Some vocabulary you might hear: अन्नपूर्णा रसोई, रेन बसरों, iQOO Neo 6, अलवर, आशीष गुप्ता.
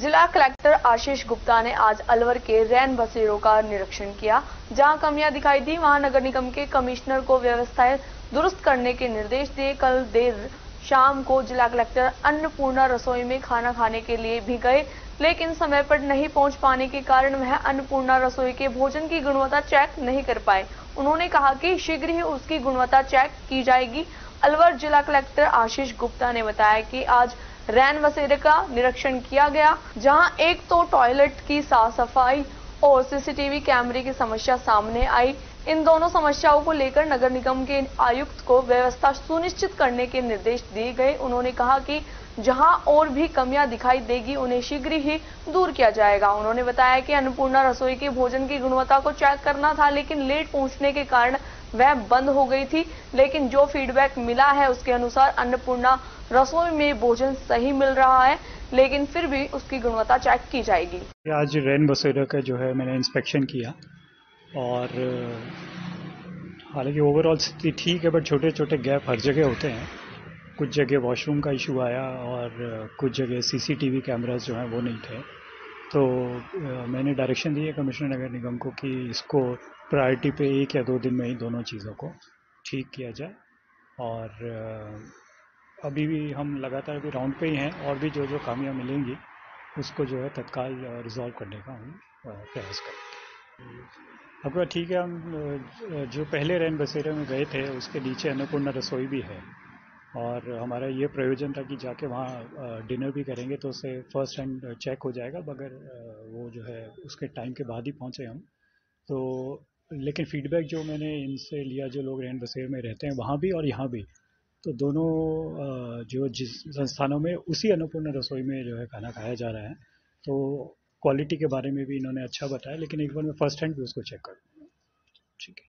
जिला कलेक्टर आशीष गुप्ता ने आज अलवर के रैन बसेरों का निरीक्षण किया, जहां कमियां दिखाई दी वहां नगर निगम के कमिश्नर को व्यवस्थाएं दुरुस्त करने के निर्देश दिए। कल देर शाम को जिला कलेक्टर अन्नपूर्णा रसोई में खाना खाने के लिए भी गए, लेकिन समय पर नहीं पहुंच पाने के कारण वह अन्नपूर्णा रसोई के भोजन की गुणवत्ता चेक नहीं कर पाए। उन्होंने कहा कि शीघ्र ही उसकी गुणवत्ता चेक की जाएगी। अलवर जिला कलेक्टर आशीष गुप्ता ने बताया कि आज रैन बसेरे का निरीक्षण किया गया, जहां एक तो टॉयलेट की साफ सफाई और सीसीटीवी कैमरे की समस्या सामने आई। इन दोनों समस्याओं को लेकर नगर निगम के आयुक्त को व्यवस्था सुनिश्चित करने के निर्देश दिए गए। उन्होंने कहा कि जहां और भी कमियां दिखाई देगी उन्हें शीघ्र ही दूर किया जाएगा। उन्होंने बताया कि अन्नपूर्णा रसोई के भोजन की गुणवत्ता को चेक करना था, लेकिन लेट पहुंचने के कारण वह बंद हो गई थी, लेकिन जो फीडबैक मिला है उसके अनुसार अन्नपूर्णा रसोई में भोजन सही मिल रहा है, लेकिन फिर भी उसकी गुणवत्ता चेक की जाएगी। आज रैन बसेरा का जो है मैंने इंस्पेक्शन किया और हालांकि ओवरऑल स्थिति ठीक है, बट छोटे छोटे गैप हर जगह होते हैं। कुछ जगह वॉशरूम का इशू आया और कुछ जगह सीसीटीवी कैमरास जो हैं वो नहीं थे, तो मैंने डायरेक्शन दी है कमिश्नर नगर निगम को कि इसको प्रायोरिटी पे 1 या 2 दिन में ही दोनों चीज़ों को ठीक किया जाए। और अभी भी हम लगातार अभी राउंड पे ही हैं और भी जो जो खामियां मिलेंगी उसको जो है तत्काल रिजॉल्व करने का हम प्रयास करेंगे। अब ठीक है, हम जो पहले रैन बसेरे में गए थे उसके नीचे अन्नपूर्णा रसोई भी है और हमारा ये प्रयोजन था कि जाके वहाँ डिनर भी करेंगे, तो उसे फर्स्ट हैंड चेक हो जाएगा। मगर वो जो है उसके टाइम के बाद ही पहुँचे हम तो, लेकिन फीडबैक जो मैंने इनसे लिया जो लोग रैन बसेरे में रहते हैं वहाँ भी और यहाँ भी, तो दोनों जो जिस संस्थानों में उसी अन्नपूर्णा रसोई में जो है खाना खाया जा रहा है, तो क्वालिटी के बारे में भी इन्होंने अच्छा बताया, लेकिन एक बार मैं फर्स्ट हैंड भी उसको चेक करूँगा। ठीक है।